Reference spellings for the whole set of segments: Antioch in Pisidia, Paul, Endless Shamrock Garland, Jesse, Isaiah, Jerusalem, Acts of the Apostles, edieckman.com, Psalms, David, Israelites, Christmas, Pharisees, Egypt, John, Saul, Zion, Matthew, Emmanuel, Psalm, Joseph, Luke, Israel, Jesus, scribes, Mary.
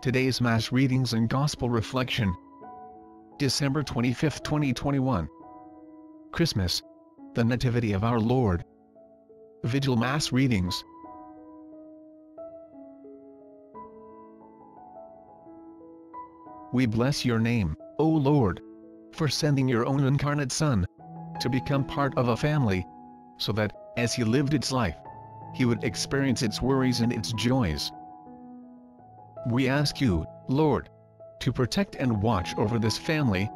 Today's Mass Readings and Gospel Reflection. December 25, 2021. Christmas, the Nativity of our Lord. Vigil Mass Readings. We bless your name, O Lord, for sending your own incarnate Son to become part of a family, so that, as he lived its life, he would experience its worries and its joys. We ask you, Lord, to protect and watch over this family,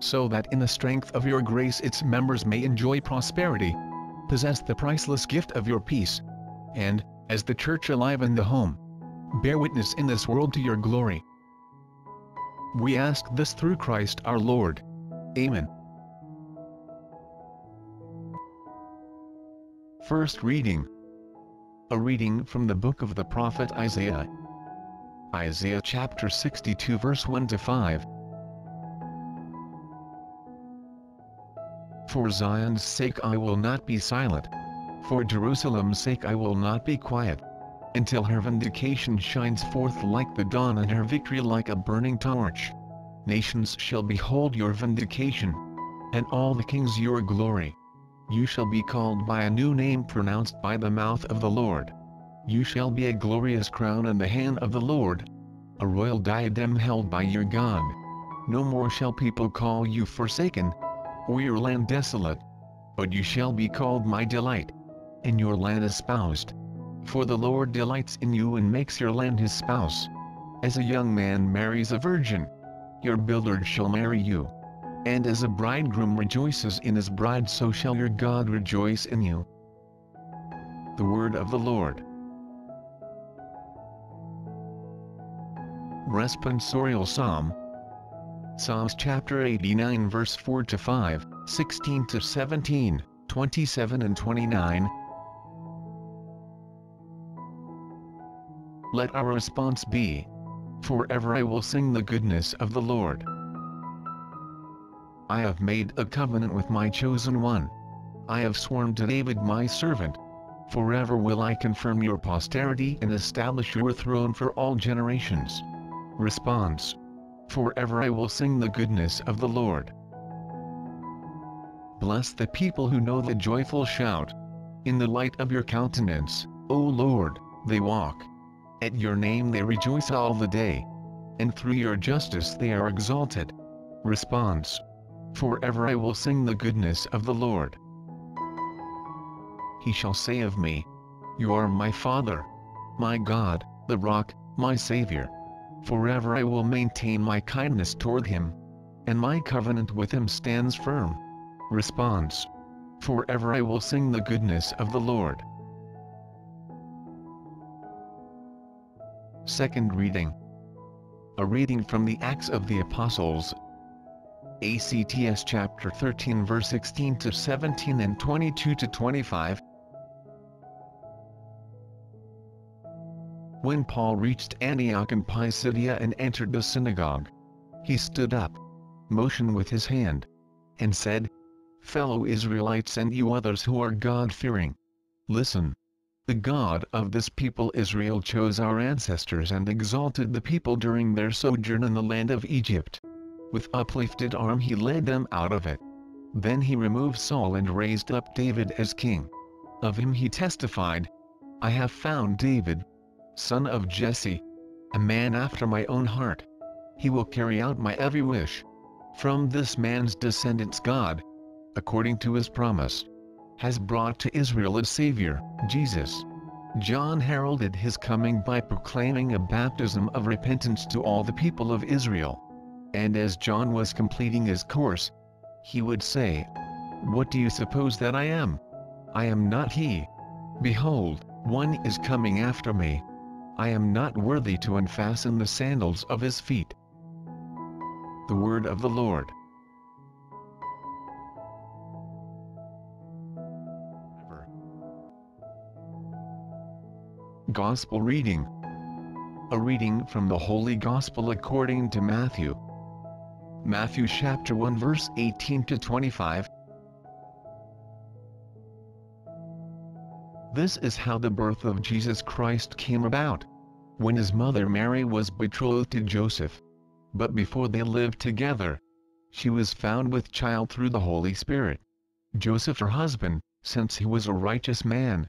so that in the strength of your grace its members may enjoy prosperity, possess the priceless gift of your peace, and, as the Church alive in the home, bear witness in this world to your glory. We ask this through Christ our Lord. Amen. First reading. A reading from the book of the prophet Isaiah. Isaiah chapter 62 verse 1-5. For Zion's sake I will not be silent. For Jerusalem's sake I will not be quiet. Until her vindication shines forth like the dawn and her victory like a burning torch. Nations shall behold your vindication, and all the kings your glory. You shall be called by a new name pronounced by the mouth of the Lord. You shall be a glorious crown in the hand of the Lord, a royal diadem held by your God. No more shall people call you forsaken, or your land desolate, but you shall be called my delight, and your land espoused. For the Lord delights in you and makes your land his spouse. As a young man marries a virgin, your builder shall marry you. And as a bridegroom rejoices in his bride, so shall your God rejoice in you. The word of the Lord. Responsorial Psalm. Psalms chapter 89 verse 4-5, 16-17, 27 and 29. Let our response be, "Forever I will sing the goodness of the Lord." I have made a covenant with my chosen one. I have sworn to David my servant. Forever will I confirm your posterity and establish your throne for all generations. Response. Forever I will sing the goodness of the Lord. Bless the people who know the joyful shout. In the light of your countenance, O Lord, they walk. At your name they rejoice all the day. And through your justice they are exalted. Response. Forever I will sing the goodness of the Lord. He shall say of me, "You are my Father, my God, the Rock, my Savior." Forever I will maintain my kindness toward him, and my covenant with him stands firm. Response. Forever I will sing the goodness of the Lord. Second reading. A reading from the Acts of the Apostles. Acts chapter 13 verse 16-17 and 22-25. When Paul reached Antioch in Pisidia and entered the synagogue, he stood up, motioned with his hand, and said, "Fellow Israelites and you others who are God-fearing, listen. The God of this people Israel chose our ancestors and exalted the people during their sojourn in the land of Egypt. With uplifted arm he led them out of it. Then he removed Saul and raised up David as king. Of him he testified, 'I have found David, son of Jesse, a man after my own heart. He will carry out my every wish. From this man's descendants God, according to his promise, has brought to Israel a Savior, Jesus.'" John heralded his coming by proclaiming a baptism of repentance to all the people of Israel. And as John was completing his course, he would say, "What do you suppose that I am? I am not he. Behold, one is coming after me. I am not worthy to unfasten the sandals of his feet." The word of the Lord. Gospel reading. A reading from the Holy Gospel according to Matthew. Matthew chapter 1 verse 18-25. This is how the birth of Jesus Christ came about. when his mother Mary was betrothed to Joseph. But before they lived together, she was found with child through the Holy Spirit. Joseph, her husband, since he was a righteous man,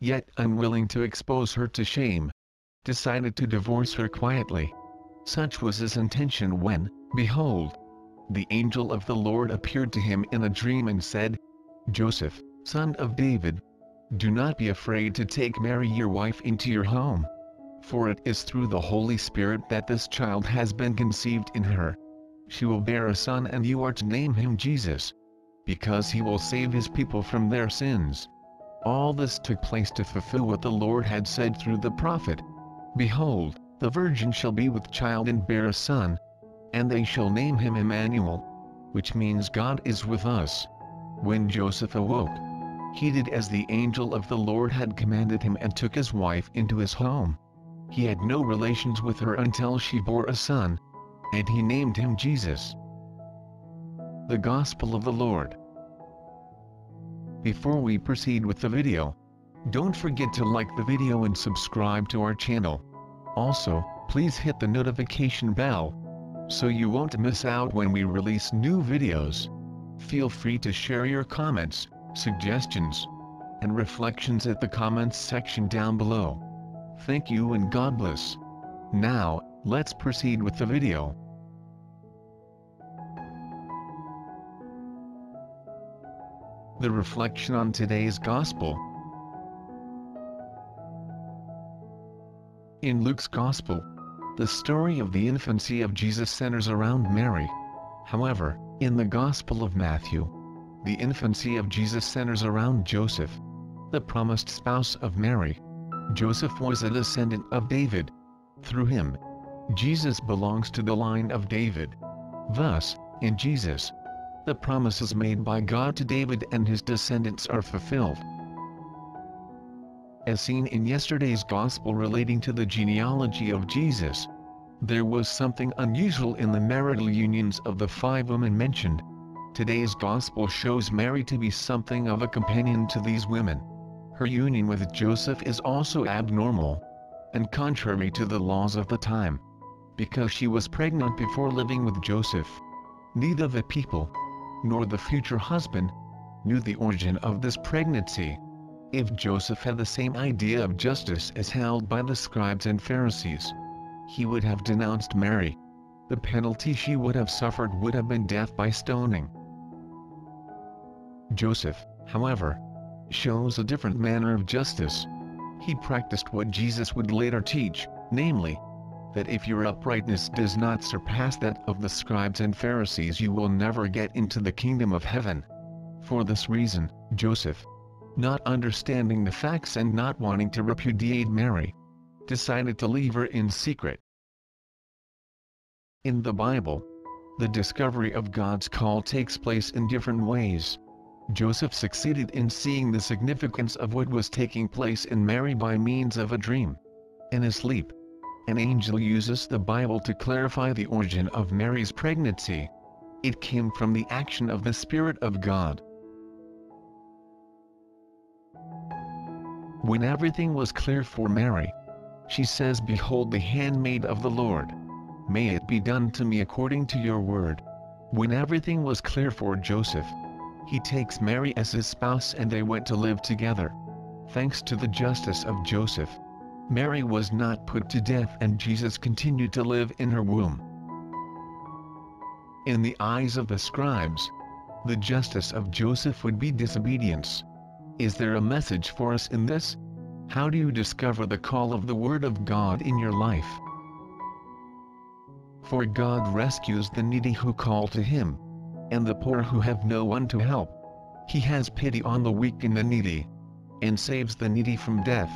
yet unwilling to expose her to shame, decided to divorce her quietly. Such was his intention when, behold, the angel of the Lord appeared to him in a dream and said, "Joseph, son of David, do not be afraid to take Mary your wife into your home, for it is through the Holy Spirit that this child has been conceived in her. She will bear a son, and you are to name him Jesus, because he will save his people from their sins." All this took place to fulfill what the Lord had said through the prophet, "Behold, the virgin shall be with child and bear a son, and they shall name him Emmanuel," which means God is with us. When Joseph awoke, he did as the angel of the Lord had commanded him and took his wife into his home. He had no relations with her until she bore a son, and he named him Jesus. The Gospel of the Lord. Before we proceed with the video, don't forget to like the video and subscribe to our channel. Also, please hit the notification bell, so you won't miss out when we release new videos. Feel free to share your comments, suggestions, and reflections at the comments section down below. Thank you and God bless. Now, let's proceed with the video. The reflection on today's Gospel. In Luke's Gospel, the story of the infancy of Jesus centers around Mary. However, in the Gospel of Matthew, the infancy of Jesus centers around Joseph, the promised spouse of Mary. Joseph was a descendant of David. Through him, Jesus belongs to the line of David. Thus, in Jesus, the promises made by God to David and his descendants are fulfilled. As seen in yesterday's Gospel relating to the genealogy of Jesus, there was something unusual in the marital unions of the five women mentioned. Today's Gospel shows Mary to be something of a companion to these women. Her union with Joseph is also abnormal, and contrary to the laws of the time, because she was pregnant before living with Joseph. Neither the people, nor the future husband, knew the origin of this pregnancy. If Joseph had the same idea of justice as held by the scribes and Pharisees, he would have denounced Mary. The penalty she would have suffered would have been death by stoning. Joseph, however, shows a different manner of justice. He practiced what Jesus would later teach, namely, that if your uprightness does not surpass that of the scribes and Pharisees, you will never get into the kingdom of heaven. For this reason, Joseph, not understanding the facts and not wanting to repudiate Mary, decided to leave her in secret. In the Bible, the discovery of God's call takes place in different ways. Joseph succeeded in seeing the significance of what was taking place in Mary by means of a dream. In his sleep, an angel uses the Bible to clarify the origin of Mary's pregnancy. It came from the action of the Spirit of God. When everything was clear for Mary, she says, "Behold the handmaid of the Lord, may it be done to me according to your word." When everything was clear for Joseph, he takes Mary as his spouse and they went to live together. Thanks to the justice of Joseph, Mary was not put to death and Jesus continued to live in her womb. In the eyes of the scribes, the justice of Joseph would be disobedience. Is there a message for us in this? How do you discover the call of the Word of God in your life? For God rescues the needy who call to Him, and the poor who have no one to help. He has pity on the weak and the needy, and saves the needy from death.